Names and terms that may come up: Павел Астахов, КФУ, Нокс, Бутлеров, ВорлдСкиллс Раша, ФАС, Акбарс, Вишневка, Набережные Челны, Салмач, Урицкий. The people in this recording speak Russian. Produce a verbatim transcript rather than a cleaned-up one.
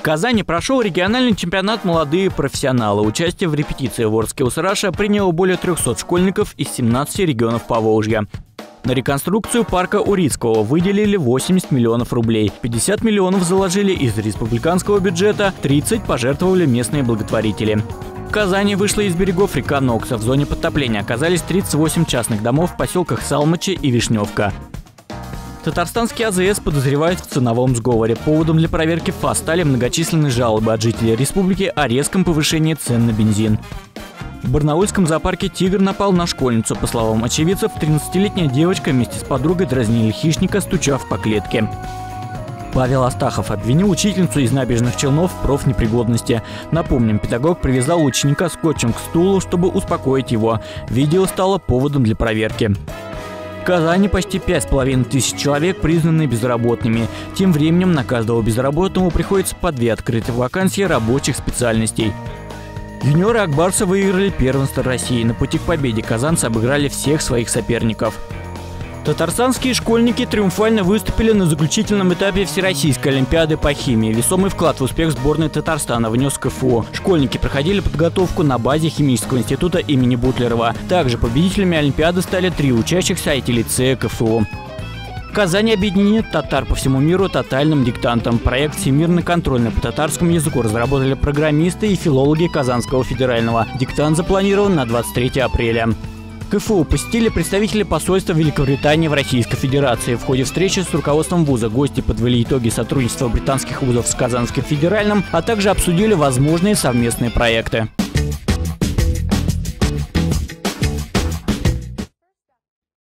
В Казани прошел региональный чемпионат «Молодые профессионалы». Участие в репетиции «ВорлдСкиллс Раша» приняло более трёхсот школьников из семнадцати регионов Поволжья. На реконструкцию парка Урицкого выделили восемьдесят миллионов рублей. пятьдесят миллионов заложили из республиканского бюджета, тридцать пожертвовали местные благотворители. В Казани вышла из берегов река Нокса. В зоне подтопления оказались тридцать восемь частных домов в поселках Салмачи и Вишневка. Татарстанский АЗС подозревают в ценовом сговоре. Поводом для проверки ФАС стали многочисленные жалобы от жителей республики о резком повышении цен на бензин. В барнаульском зоопарке тигр напал на школьницу. По словам очевидцев, тринадцатилетняя девочка вместе с подругой дразнили хищника, стучав по клетке. Павел Астахов обвинил учительницу из Набережных Челнов в профнепригодности. Напомним, педагог привязал ученика скотчем к стулу, чтобы успокоить его. Видео стало поводом для проверки. В Казани почти пять с половиной тысяч человек признаны безработными. Тем временем на каждого безработного приходится по две открытые вакансии рабочих специальностей. Юниоры Акбарса выиграли первенство России. На пути к победе казанцы обыграли всех своих соперников. Татарстанские школьники триумфально выступили на заключительном этапе Всероссийской олимпиады по химии. Весомый вклад в успех сборной Татарстана внес КФУ. Школьники проходили подготовку на базе химического института имени Бутлерова. Также победителями олимпиады стали три учащихся ай ти-лицея КФУ. Казань объединит татар по всему миру тотальным диктантом. Проект «Всемирный контрольный» по татарскому языку разработали программисты и филологи Казанского федерального. Диктант запланирован на двадцать третье апреля. КФУ посетили представители посольства Великобритании в Российской Федерации. В ходе встречи с руководством вуза гости подвели итоги сотрудничества британских вузов с Казанским федеральным, а также обсудили возможные совместные проекты.